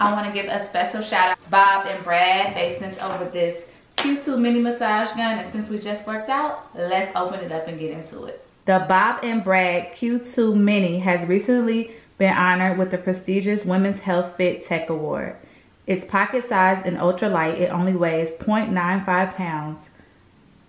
I want to give a special shout out to Bob and Brad. They sent over this Q2 mini massage gun, and since we just worked out, let's open it up and get into it. The Bob and Brad Q2 mini has recently been honored with the prestigious Women's Health Fit Tech Award. It's pocket sized and ultra light. It only weighs 0.95 pounds.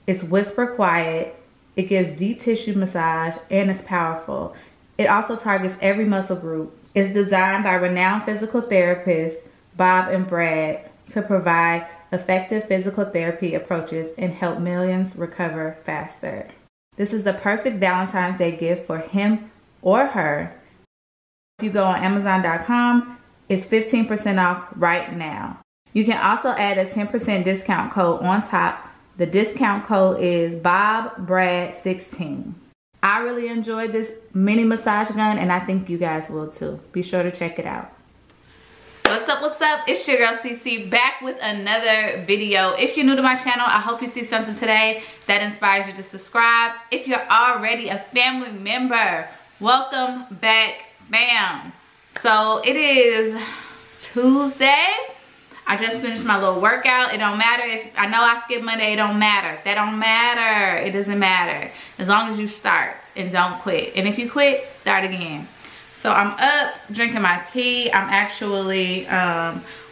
It's whisper quiet. It gives deep tissue massage and it's powerful. It also targets every muscle group. It's designed by renowned physical therapists Bob and Brad to provide effective physical therapy approaches and help millions recover faster. This is the perfect Valentine's Day gift for him or her. If you go on Amazon.com, it's 15% off right now. You can also add a 10% discount code on top. The discount code is BobBrad16. I really enjoyed this mini massage gun and I think you guys will too. Be sure to check it out. What's up, it's your girl CC back with another video. If you're new to my channel, I hope you see something today that inspires you to subscribe. If you're already a family member, welcome back, bam. So it is Tuesday. I just finished my little workout. It don't matter if, I know I skipped Monday, it don't matter. That don't matter, it doesn't matter. As long as you start and don't quit. And if you quit, start again. So I'm up drinking my tea. I'm actually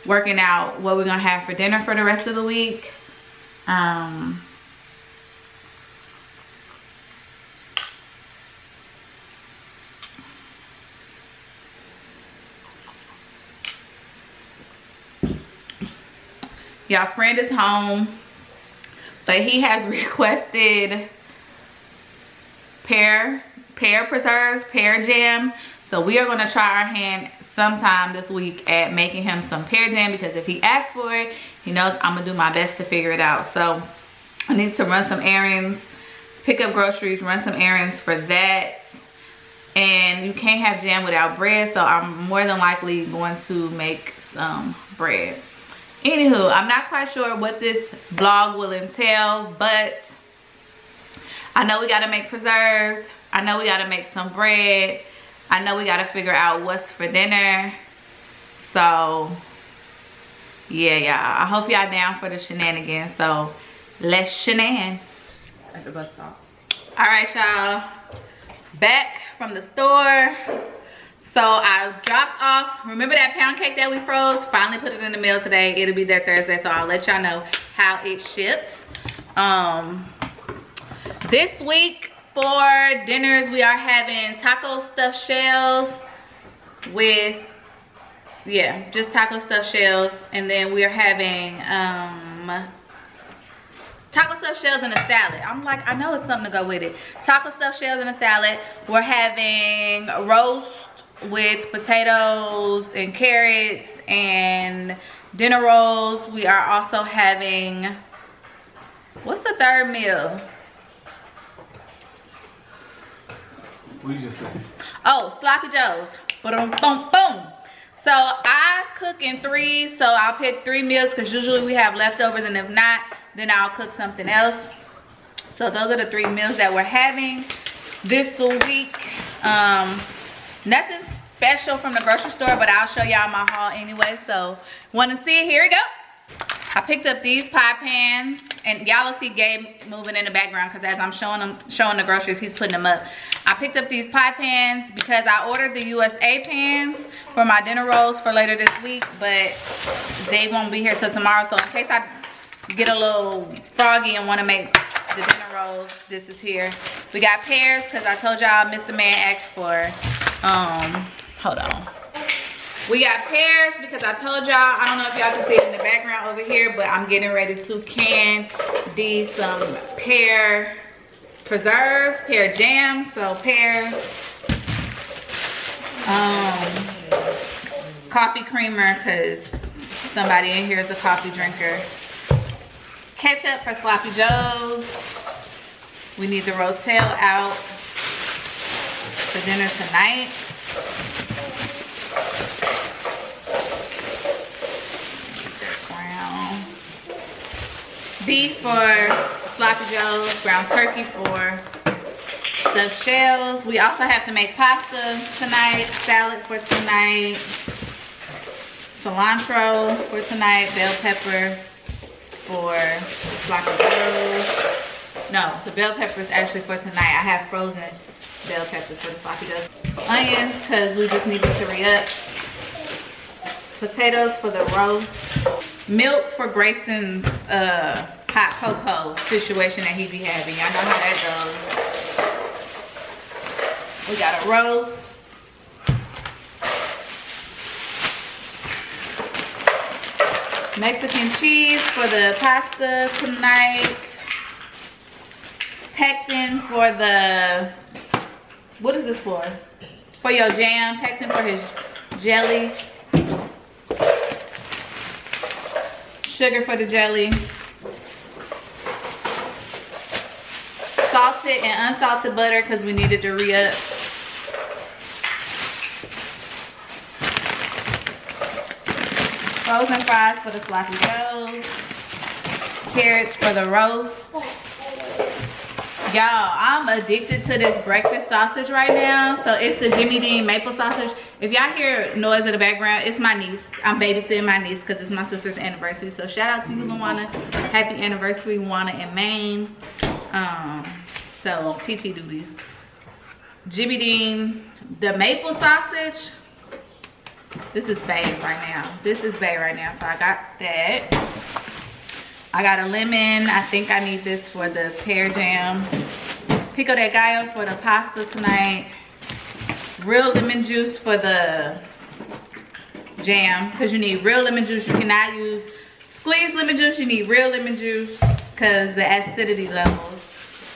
working out what we're gonna have for dinner for the rest of the week. Y'all, friend is home, but he has requested pear preserves, pear jam. So we are going to try our hand sometime this week at making him some pear jam, because if he asks for it, he knows I'm going to do my best to figure it out. So I need to run some errands, pick up groceries, run some errands for that. And you can't have jam without bread, so I'm more than likely going to make some bread. Anywho, I'm not quite sure what this vlog will entail, but I know we got to make preserves. I know we got to make some bread. I know we got to figure out what's for dinner. So, yeah, y'all. I hope y'all down for the shenanigans. So, let's shenan. At the bus stop. All right, y'all. Back from the store. So, I dropped off. Remember that pound cake that we froze? Finally put it in the mail today. It'll be there Thursday. So, I'll let y'all know how it shipped. This week, for dinners, we are having taco stuffed shells with, yeah, just taco stuffed shells. And then we are having taco stuffed shells and a salad. I'm like, I know it's something to go with it. Taco stuffed shells and a salad. We're having roast with potatoes and carrots and dinner rolls. We are also having, what's the third meal? What you just saying? Oh, sloppy joes. Boom, boom, boom. So I cook in threes, so I'll pick three meals because usually we have leftovers, and if not, then I'll cook something else. So those are the three meals that we're having this week. Nothing special from the grocery store, but I'll show y'all my haul anyway. So want to see it? Here we go. I picked up these pie pans, and y'all will see Gabe moving in the background because as I'm showing the groceries, he's putting them up. I picked up these pie pans because I ordered the USA pans for my dinner rolls for later this week, but they won't be here till tomorrow. So in case I get a little froggy and want to make the dinner rolls, this is here. We got pears because I told y'all Mr. Man asked for, hold on. We got pears because I told y'all, I don't know if y'all can see it in the background over here, but I'm getting ready to can these some pear preserves, pear jam, so pears, coffee creamer because somebody in here is a coffee drinker, ketchup for sloppy joes. We need the Rotel out for dinner tonight. Beef for sloppy joes, ground turkey for stuffed shells. We also have to make pasta tonight, salad for tonight. So cilantro for tonight, bell pepper for block of those. No, the bell pepper is actually for tonight. I have frozen bell peppers for the floppy dough. Onions, because we just needed to re-up. Potatoes for the roast. Milk for Grayson's hot cocoa situation that he be having. Y'all know how that goes. We got a roast. Mexican cheese for the pasta tonight. Pectin for the, what is this for? For your jam, pectin for his jelly. Sugar for the jelly. Salted and unsalted butter because we needed to re-up. Frozen fries for the sloppy joes. Carrots for the roast. Y'all, I'm addicted to this breakfast sausage right now. So it's the Jimmy Dean maple sausage. If y'all hear noise in the background, it's my niece. I'm babysitting my niece because it's my sister's anniversary. So shout out to you, Luana. Happy anniversary, Luana and Maine. So TT duties. Jimmy Dean, the maple sausage. This is babe right now. So I got that. I got a lemon. I think I need this for the pear jam. Pico de gallo for the pasta tonight. Real lemon juice for the jam, because you need real lemon juice. You cannot use squeezed lemon juice. You need real lemon juice because the acidity levels.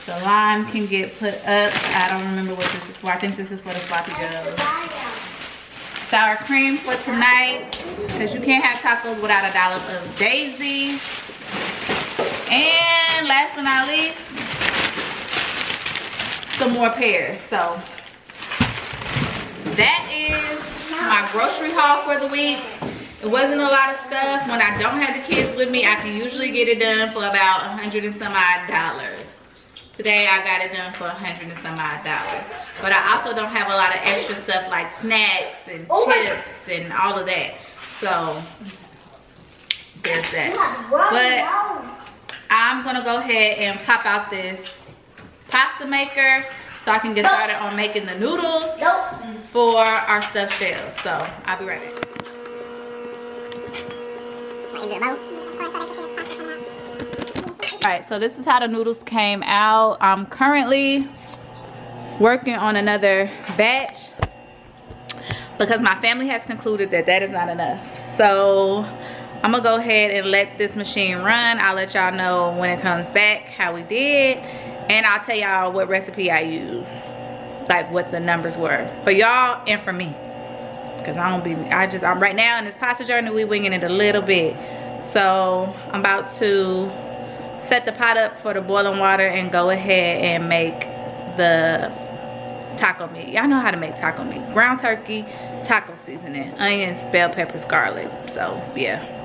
The lime can get put up. I don't remember what this is for. I think this is for the floppy joes. Sour cream for tonight, because you can't have tacos without a dollop of Daisy. And last but not least, some more pears. So that is my grocery haul for the week. It wasn't a lot of stuff. When I don't have the kids with me, I can usually get it done for about $100 and some odd. Today I got it done for $100 and some odd. But I also don't have a lot of extra stuff like snacks and chips and all of that. So there's that. But I'm gonna go ahead and pop out this pasta maker so I can get started on making the noodles for our stuffed shells. So I'll be right back. All right, so this is how the noodles came out. I'm currently working on another batch because my family has concluded that that is not enough. So I'm gonna go ahead and let this machine run. I'll let y'all know when it comes back how we did, and I'll tell y'all what recipe I used, like what the numbers were for y'all and for me, because I'm right now in this pasta journey. We winging it a little bit. So I'm about to set the pot up for the boiling water and go ahead and make the taco meat. Y'all know how to make taco meat. Ground turkey, taco seasoning, onions, bell peppers, garlic. So yeah.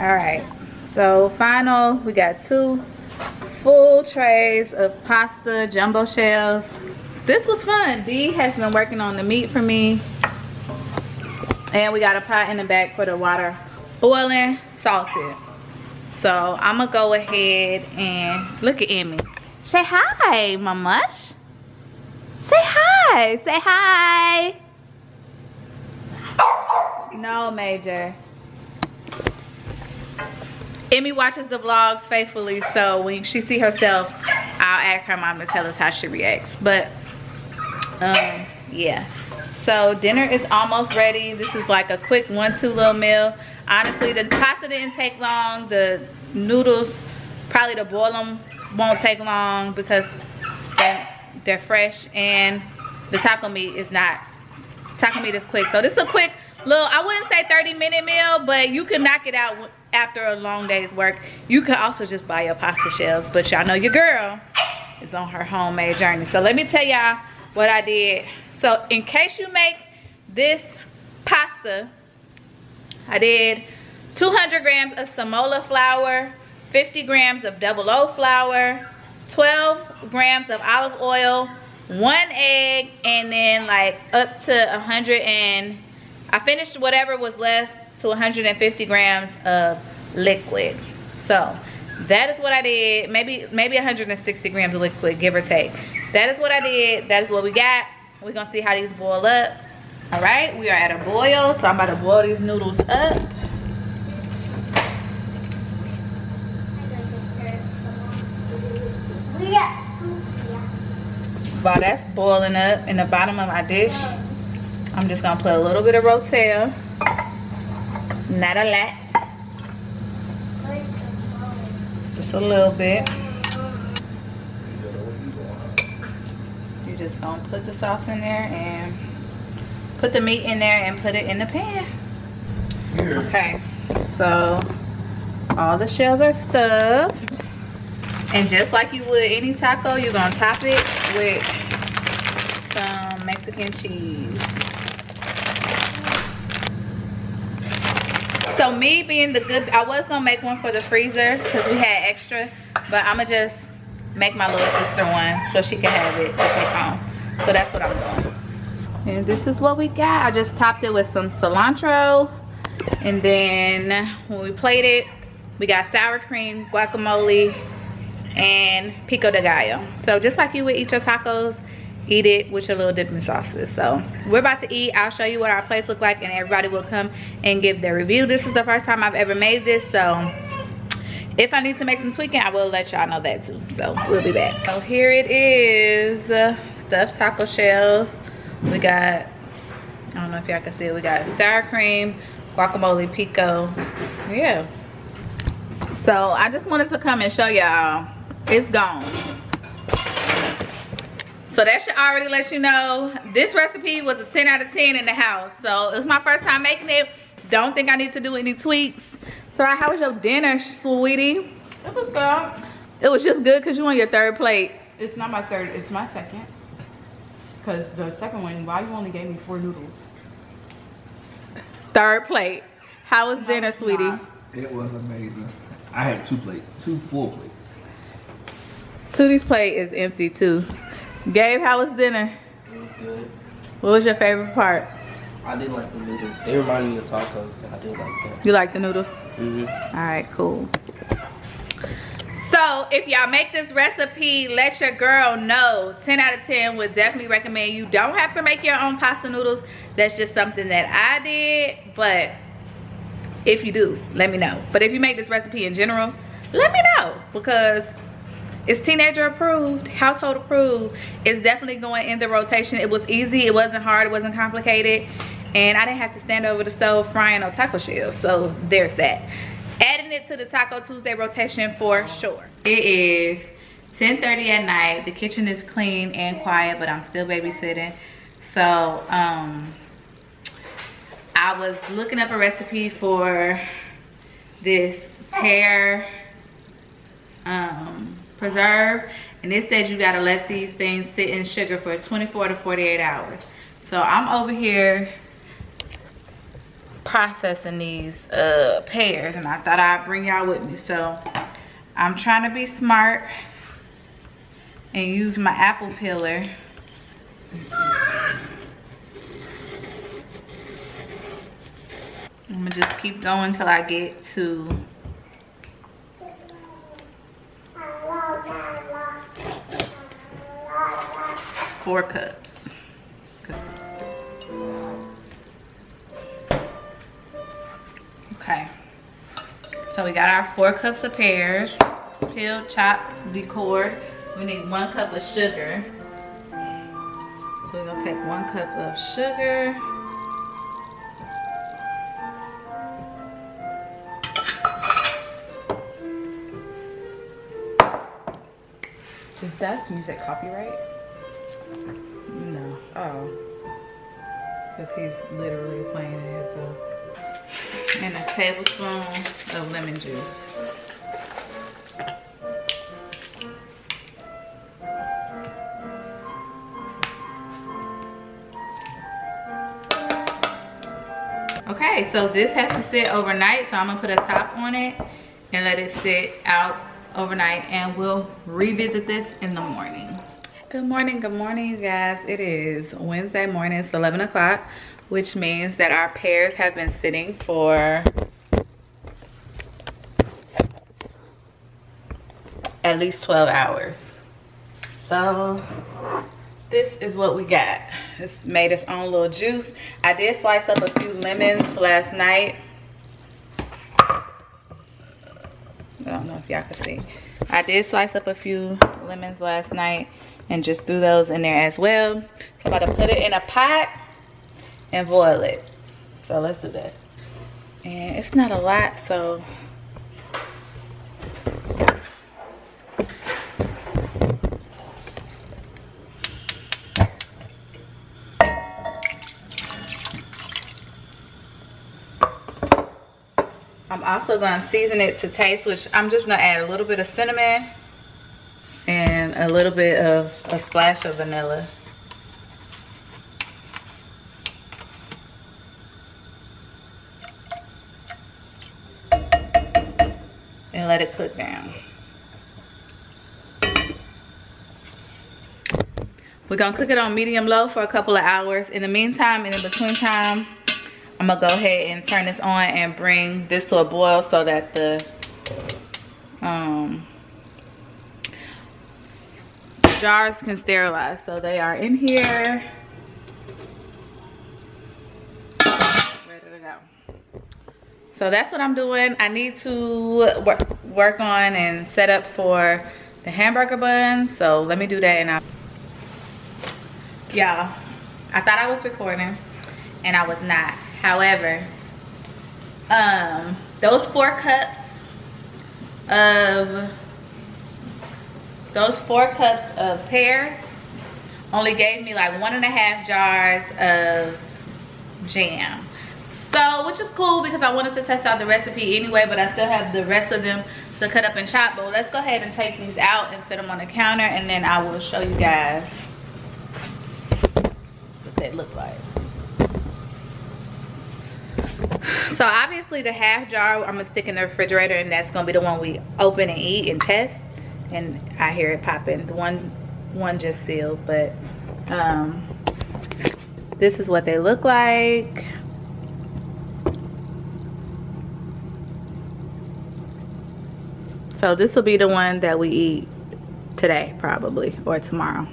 All right, so final, we got 2 full trays of pasta jumbo shells. This was fun. Dee has been working on the meat for me. And we got a pot in the back for the water boiling, salted. So I'm gonna go ahead and look at Emmy. Say hi, mamash. Say hi, say hi. No, Major. Emmy watches the vlogs faithfully, so when she sees herself, I'll ask her mom to tell us how she reacts. But yeah, so dinner is almost ready. This is like a quick 1-2 little meal. Honestly, the pasta didn't take long. The noodles, probably to boil them, won't take long because they're fresh, and the taco meat is not. Taco meat is quick, so this is a quick little, I wouldn't say 30-minute meal, but you can knock it out after a long day's work. You can also just buy your pasta shells, but y'all know your girl is on her homemade journey. So let me tell y'all what I did. So in case you make this pasta, I did 200 grams of samola flour, 50 grams of double O flour, 12 grams of olive oil, 1 egg, and then like up to 100 and I finished whatever was left to 150 grams of liquid. So that is what I did. Maybe 160 grams of liquid, give or take. That is what I did. That is what we got. We're gonna see how these boil up. All right, we are at a boil, so I'm about to boil these noodles up. While that's boiling up in the bottom of my dish, I'm just gonna put a little bit of Rotel. Not a lot. Just a little bit. You're just gonna put the sauce in there and put the meat in there and put it in the pan. Here. Okay, so all the shells are stuffed. And just like you would any taco, you're gonna top it with some Mexican cheese. So me being the good, I was gonna make one for the freezer because we had extra, but I'ma just make my little sister one so she can have it to take home. So that's what I'm doing. And this is what we got. I just topped it with some cilantro. And then when we plate it, we got sour cream, guacamole, and pico de gallo. So just like you would eat your tacos, eat it with your little dipping sauces. So we're about to eat. I'll show you what our plates look like and everybody will come and give their review. This is the first time I've ever made this, so if I need to make some tweaking, I will let y'all know that too. So we'll be back. So here it is, stuffed taco shells. We got, I don't know if y'all can see it, we got sour cream, guacamole, pico, yeah. So I just wanted to come and show y'all. It's gone. So that should already let you know this recipe was a 10 out of 10 in the house. So it was my first time making it. Don't think I need to do any tweaks. So how was your dinner, sweetie? It was good. It was just good because you on your third plate. It's not my third, it's my second. Because the second one, why you only gave me 4 noodles? Third plate. How was dinner, sweetie? It was amazing. I had 2 plates, 2 full plates. Tootie's plate is empty too. Gabe, how was dinner? It was good. What was your favorite part? I did like the noodles. They reminded me of tacos, and I did like that. You like the noodles? Mm-hmm. All right, cool. So if y'all make this recipe, let your girl know. 10 out of 10 would definitely recommend. You don't have to make your own pasta noodles. That's just something that I did, but if you do, let me know. But if you make this recipe in general, let me know, because it's teenager approved, household approved. It's definitely going in the rotation. It was easy, it wasn't hard, it wasn't complicated. And I didn't have to stand over the stove frying no taco shells, so there's that. Adding it to the Taco Tuesday rotation for sure. It is 10:30 at night. The kitchen is clean and quiet, but I'm still babysitting. So, I was looking up a recipe for this pear preserve, and it says you gotta let these things sit in sugar for 24 to 48 hours. So I'm over here processing these pears, and I thought I'd bring y'all with me. So I'm trying to be smart and use my apple peeler. I'm gonna just keep going till I get to four cups. Okay, so we got our 4 cups of pears, peeled, chopped, decored. We need 1 cup of sugar. So we're gonna take 1 cup of sugar. Is that music copyright? No. Oh. Because he's literally playing it himself. And a tablespoon of lemon juice. Okay, Okay, so this has to sit overnight, so I'm gonna put a top on it and let it sit out overnight, and we'll revisit this in the morning. Good morning, you guys. It is Wednesday morning. It's 11 o'clock, which means that our pears have been sitting for at least 12 hours. So this is what we got. It's made its own little juice. I did slice up a few lemons last night. I don't know if y'all can see. I did slice up a few lemons last night and just threw those in there as well. So I'm about to put it in a pot and boil it. So let's do that. And it's not a lot, so I'm also going to season it to taste, which I'm just going to add a little bit of cinnamon and a little bit of a splash of vanilla. And let it cook down. We're going to cook it on medium low for a couple of hours. In the meantime, and in between time, I'm gonna go ahead and turn this on and bring this to a boil so that the jars can sterilize. So they are in here, ready to go. So that's what I'm doing. I need to work on and set up for the hamburger bun. So let me do that. And y'all, I thought I was recording and I was not. However, those four cups of pears only gave me like 1.5 jars of jam. So, which is cool because I wanted to test out the recipe anyway, but I still have the rest of them to cut up and chop. But let's go ahead and take these out and set them on the counter, and then I will show you guys what they look like. So obviously the half jar I'm gonna stick in the refrigerator, and that's gonna be the one we open and eat and test. And I hear it popping. The one just sealed, but this is what they look like. So this will be the one that we eat today probably, or tomorrow.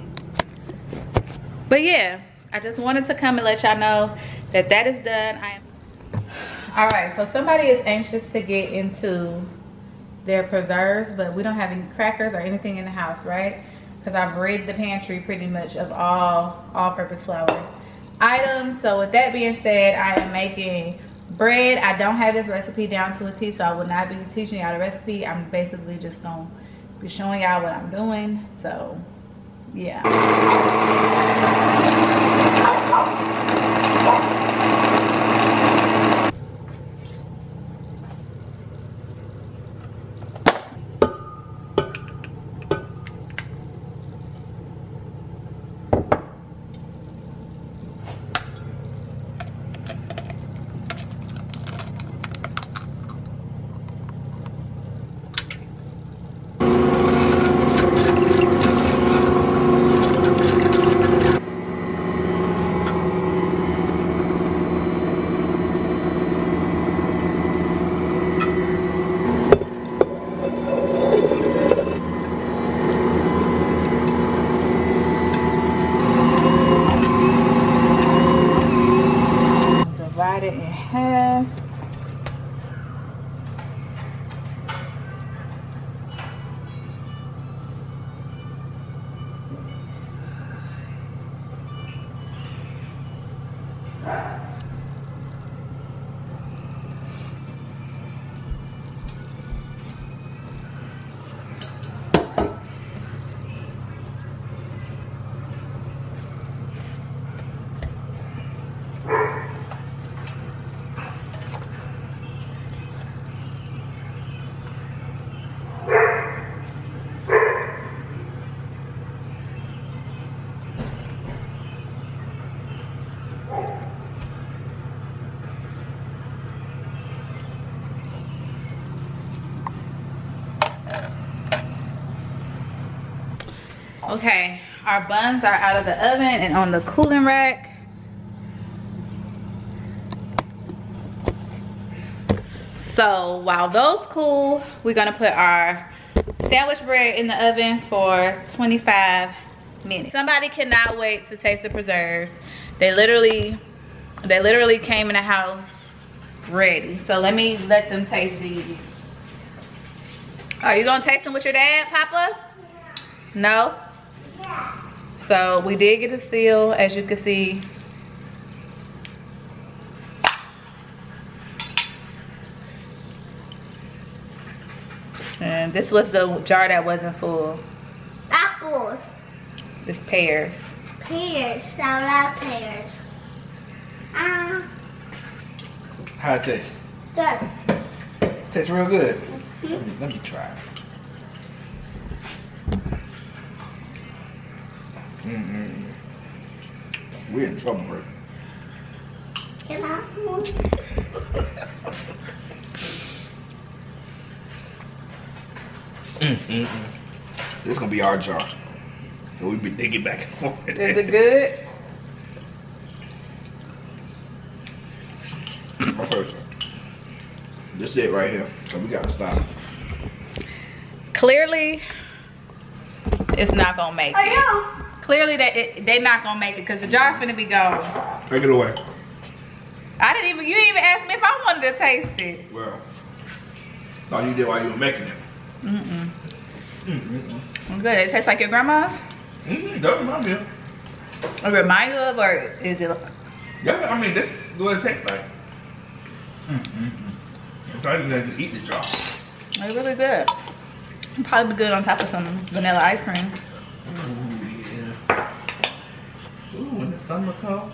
But yeah, I just wanted to come and let y'all know that that is done. All right, so somebody is anxious to get into their preserves, but we don't have any crackers or anything in the house, right? Because I've rid the pantry pretty much of all-purpose flour items. So with that being said, I am making bread. I don't have this recipe down to a T, so I will not be teaching y'all the recipe. I'm basically just gonna be showing y'all what I'm doing. So yeah. Okay, our buns are out of the oven and on the cooling rack. So while those cool, we're gonna put our sandwich bread in the oven for 25 minutes. Somebody cannot wait to taste the preserves. They literally came in the house ready. So let me let them taste these. Are you gonna taste them with your dad, Papa? No? So we did get a seal, as you can see. And this was the jar that wasn't full. Apples. It's pears. Pears. I love pears. How it tastes? Good. Tastes real good. Mm-hmm. let me try it. We're in trouble, right? Can I move? This is gonna be our jar. So we'll be digging back and forth. Is it good? Okay, so this is it right here. So we gotta stop. Clearly, it's not gonna make it. Oh, yeah. Clearly, they're not gonna make it because the jar finna be gone. Take it away. You didn't even ask me if I wanted to taste it. Well, no, you did while you were making it. Good. It tastes like your grandma's? Doesn't remind me. It reminds you of, or is it? Yeah, I mean, that's what it tastes like. I'm trying to just eat the jar. They're really good. It'll probably be good on top of some vanilla ice cream. Ooh, when the summer comes,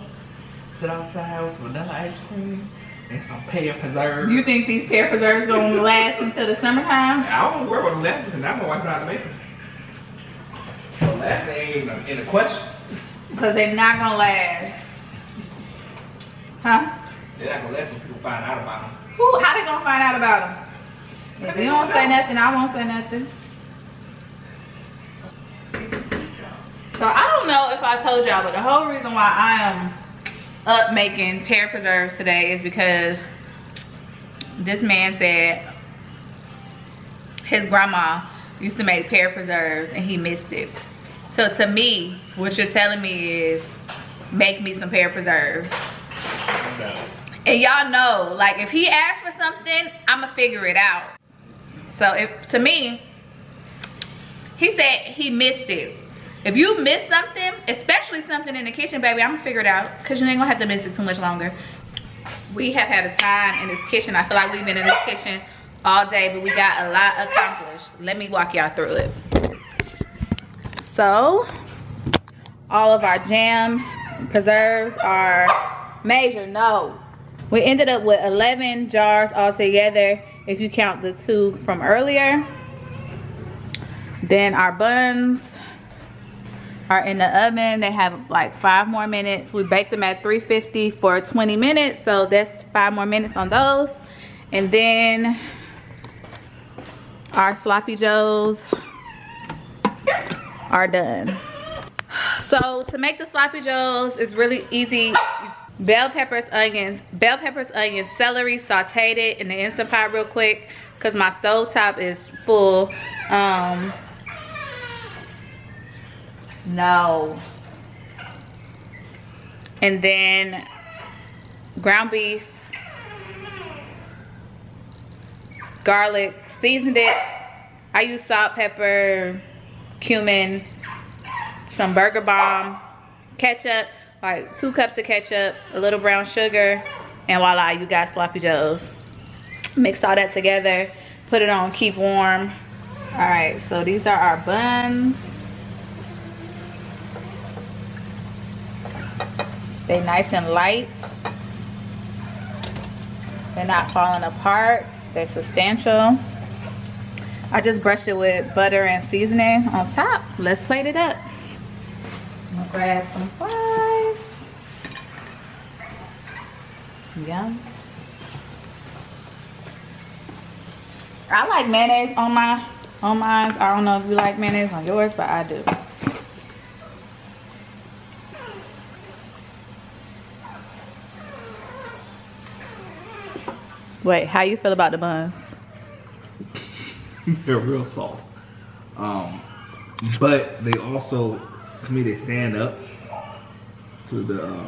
sit outside with vanilla ice cream. And some pear preserves. You think these pear preserves gonna last until the summertime? I don't worry about the last because I'm gonna wipe it out of the mix. The last ain't even in the question. Because they're not gonna last. Huh? They're not gonna last when people find out about them. Who? How they gonna find out about them? If you don't say nothing, I won't say nothing. So I don't know if I told y'all, but the whole reason why I am up making pear preserves today is because this man said his grandma used to make pear preserves and he missed it. So to me, what you're telling me is make me some pear preserves. No. And y'all know, like, if he asks for something, I'ma figure it out. So to me, he said he missed it. If you miss something, especially something in the kitchen, baby, I'm gonna figure it out because you ain't gonna have to miss it too much longer. We have had a time in this kitchen. I feel like we've been in this kitchen all day, but we got a lot accomplished. Let me walk y'all through it. So, all of our jam preserves are measured. No. We ended up with 11 jars altogether if you count the two from earlier. Then our buns are in the oven. They have like 5 more minutes. We baked them at 350 for 20 minutes, so that's 5 more minutes on those. And then our sloppy joes are done. So to make the sloppy joes, it's really easy. Bell peppers, onions, celery, sauteed it in the Instant Pot real quick because my stove top is full. No. And then ground beef, garlic, seasoned it. I use salt, pepper, cumin, some burger bomb, ketchup, like 2 cups of ketchup, a little brown sugar, and voila, you got sloppy joes. Mix all that together, put it on, keep warm. All right, so these are our buns. They're nice and light. They're not falling apart. They're substantial. I just brushed it with butter and seasoning on top. Let's plate it up. I'm gonna grab some fries. Yum. I like mayonnaise on mine. I don't know if you like mayonnaise on yours, but I do. Wait, how you feel about the buns? They're real soft. But they also, to me, they stand up to the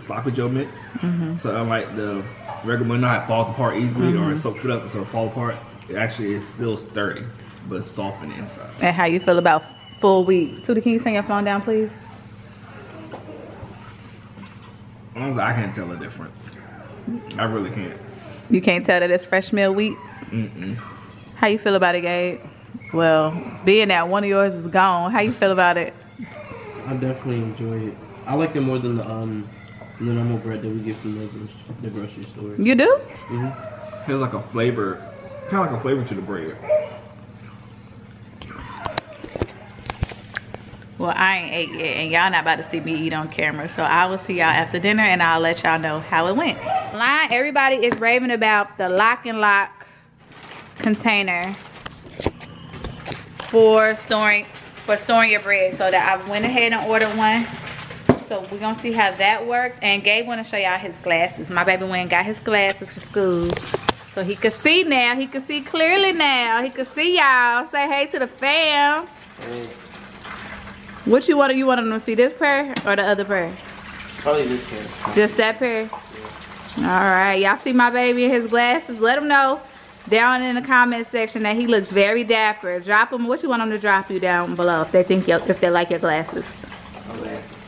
sloppy joe mix. Mm-hmm. So unlike the regular bun, it falls apart easily, mm-hmm. or it soaks it up and sort of fall apart. It actually is still sturdy, but soft on the inside. And how you feel about full wheat? Tootie, can you turn your phone down, please? Honestly, I can't tell the difference. I really can't. You can't tell that it's fresh meal wheat? Mm-mm. How you feel about it, Gabe? Well, being that one of yours is gone, how you feel about it? I definitely enjoy it. I like it more than the normal bread that we get from the grocery store. You do? Mm-hmm. Feels like a flavor, kind of like a flavor to the bread. Well, I ain't ate yet, and y'all not about to see me eat on camera. So I will see y'all after dinner, and I'll let y'all know how it went. Line, everybody is raving about the Lock and Lock container for storing your bread. So that I went ahead and ordered one. So we're gonna see how that works. And Gabe wanna show y'all his glasses. My baby went and got his glasses for school. So he could see now. He could see clearly now. He could see y'all. Say hey to the fam. Hey. What you want? You want them to see this pair or the other pair? Probably this pair. Just that pair? Yeah. Alright, y'all see my baby in his glasses? Let him know down in the comment section that he looks very dapper. Drop him. What you want them to drop you down below if they think if they like your glasses? Glasses.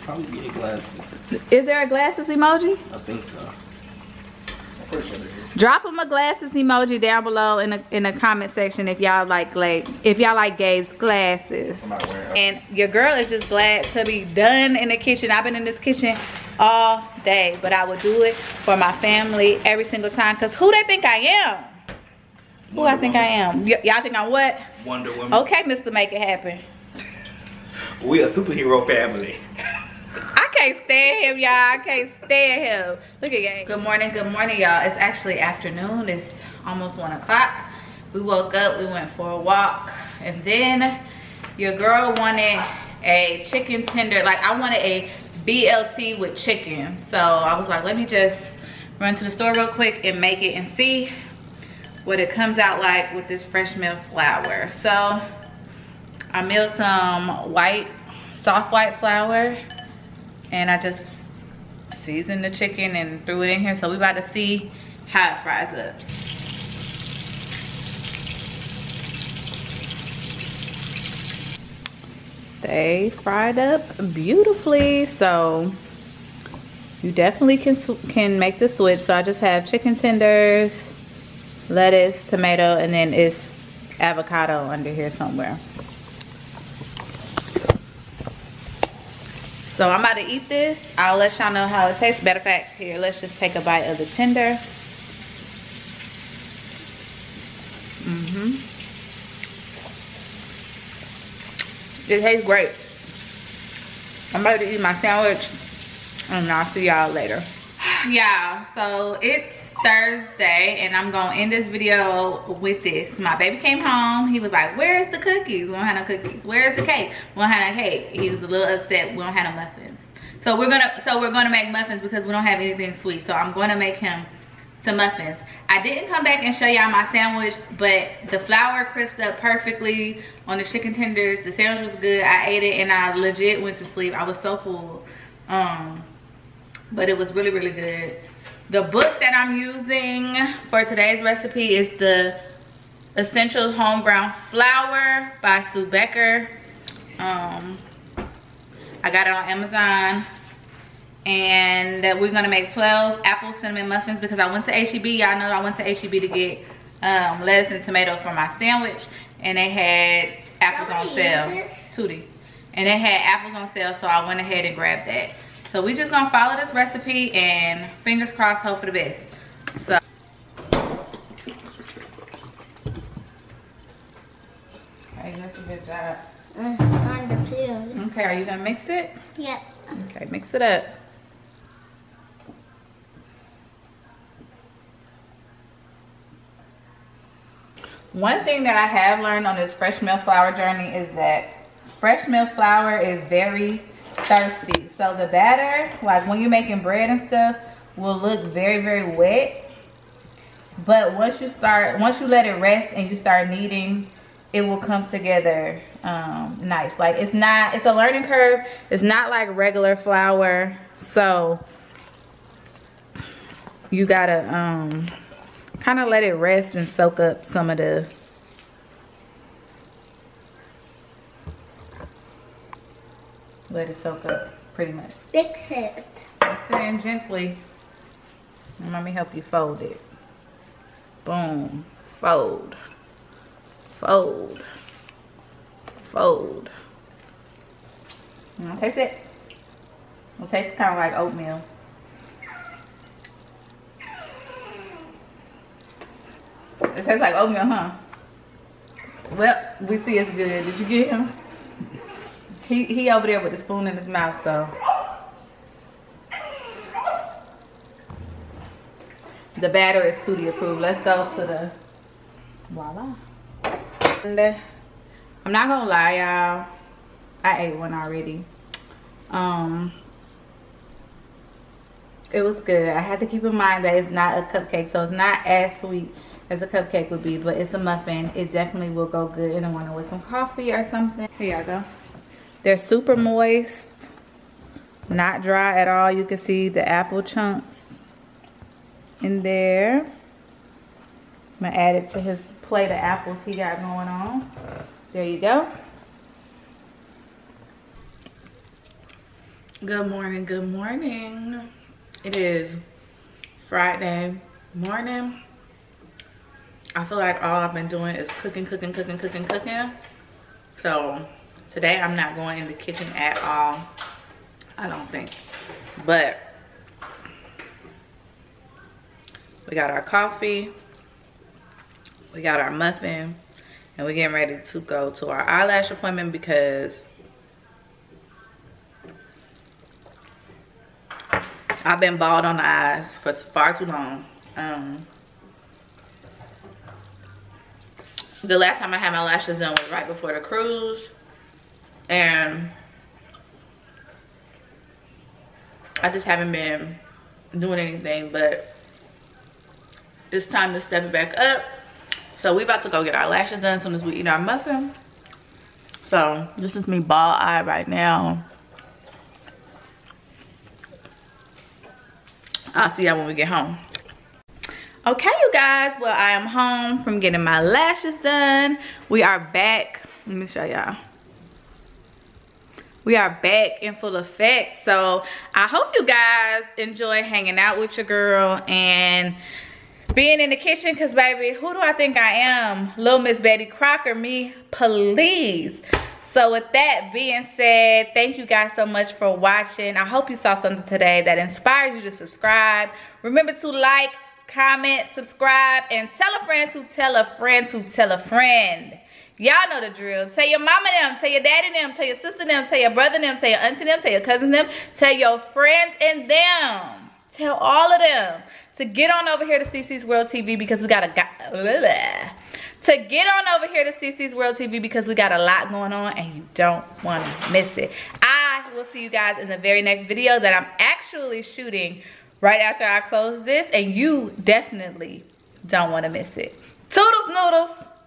Probably your glasses. Is there a glasses emoji? I think so. Drop them a glasses emoji down below in the comment section if y'all like Gabe's glasses. And your girl is just glad to be done in the kitchen. I've been in this kitchen all day, but I will do it for my family every single time. Cause who they think I am? Who I think I am? Y'all think I'm what? Wonder Woman. Okay, Mr. Make It Happen. We a superhero family. I can't stand him, y'all. I can't stand him. Look at gang. Good morning, y'all. It's actually afternoon. It's almost 1 o'clock. We woke up, we went for a walk, and then your girl wanted a chicken tender. Like, I wanted a BLT with chicken. So I was like, let me just run to the store real quick and make it and see what it comes out like with this fresh meal flour. So I milled some soft white flour. And I just seasoned the chicken and threw it in here. So we about to see how it fries up. They fried up beautifully. So you definitely can make the switch. So I just have chicken tenders, lettuce, tomato, and then it's avocado under here somewhere. So I'm about to eat this. I'll let y'all know how it tastes. Matter of fact, here, let's just take a bite of the tender. Mm-hmm. It tastes great. I'm about to eat my sandwich, and I'll see y'all later. Yeah, so it's Thursday, and I'm gonna end this video with this. My baby came home. He was like, "Where's the cookies? We don't have no cookies. Where's the cake? We don't have no cake." He was a little upset. We don't have no muffins. So we're gonna make muffins because we don't have anything sweet. So I'm gonna make him some muffins. I didn't come back and show y'all my sandwich, but the flour crisped up perfectly on the chicken tenders. The sandwich was good. I ate it and I legit went to sleep. I was so full, but it was really, really good. The book that I'm using for today's recipe is the Essential Home Ground Flour by Sue Becker. I got it on Amazon. And we're gonna make 12 apple cinnamon muffins because I went to HEB. Y'all know I went to HEB to get lettuce and tomato for my sandwich. And they had apples on sale. Tootie. And they had apples on sale, so I went ahead and grabbed that. So we just gonna follow this recipe and fingers crossed, hope for the best. So okay, that's a good job. On the plate. Okay, are you gonna mix it? Yep. Okay, mix it up. One thing that I have learned on this fresh meal flour journey is that fresh meal flour is very thirsty. So the batter, like when you're making bread and stuff, will look very, very wet. But once you let it rest and you start kneading, it will come together nice. Like it's a learning curve. It's not like regular flour. So you gotta kind of let it rest and soak up some of the let it soak up pretty much. Mix it. Mix it in gently. And let me help you fold it. Boom. Fold. Fold. Fold. Taste it. It'll taste kind of like oatmeal. It tastes like oatmeal, huh? Well, we see it's good. Did you get him? He over there with the spoon in his mouth, so. The batter is Tootie approved. Let's go to the, voila. I'm not gonna lie, y'all. I ate one already. It was good. I had to keep in mind that it's not a cupcake, so it's not as sweet as a cupcake would be, but it's a muffin. It definitely will go good in the morning with some coffee or something. Here y'all go. They're super moist, not dry at all. You can see the apple chunks in there. I'm gonna add it to his plate of apples he got going on. There you go. Good morning, good morning. It is Friday morning. I feel like all I've been doing is cooking. So today I'm not going in the kitchen at all, I don't think. But we got our coffee, we got our muffin, and we're getting ready to go to our eyelash appointment because I've been bald on the eyes for far too long. The last time I had my lashes done was right before the cruise. And I just haven't been doing anything, but it's time to step it back up. So we about to go get our lashes done as soon as we eat our muffin. So this is me bald-eyed right now. I'll see y'all when we get home. Okay, you guys. Well, I am home from getting my lashes done. We are back. Let me show y'all. We are back in full effect. So I hope you guys enjoy hanging out with your girl and being in the kitchen, because baby, who do I think I am? Little Miss Betty Crocker, me, please. So with that being said, thank you guys so much for watching. I hope you saw something today that inspired you to subscribe. Remember to like, comment, subscribe, and tell a friend to tell a friend to tell a friend. Y'all know the drill. Tell your mama them, tell your daddy them, tell your sister them, tell your brother them, tell your auntie them, tell your cousin them, tell your friends and them. Tell all of them to get on over here to CC's World TV because we got a lot going on and you don't want to miss it. I will see you guys in the very next video that I'm actually shooting right after I close this, and you definitely don't want to miss it. Toodles noodles.